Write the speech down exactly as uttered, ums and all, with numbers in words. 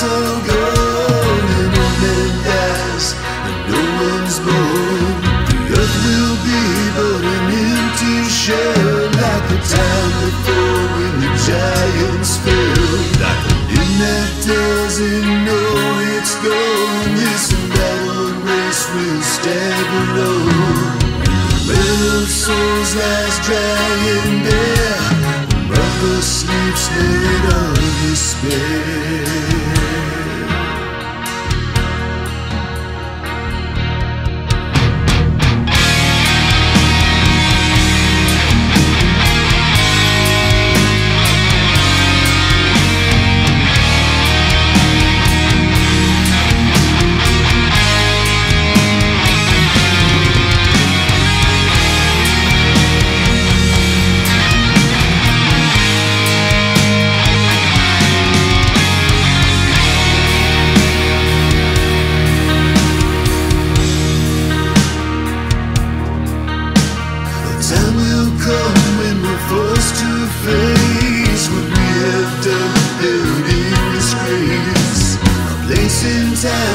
so good, and on it fast, and no one's born. The earth will be but an empty shell, like the time before when the giants fell. Like a wind that doesn't know it's gone, this wild race will stand alone. Well of souls lies dry and bare, mother sleeps laid on despair. Time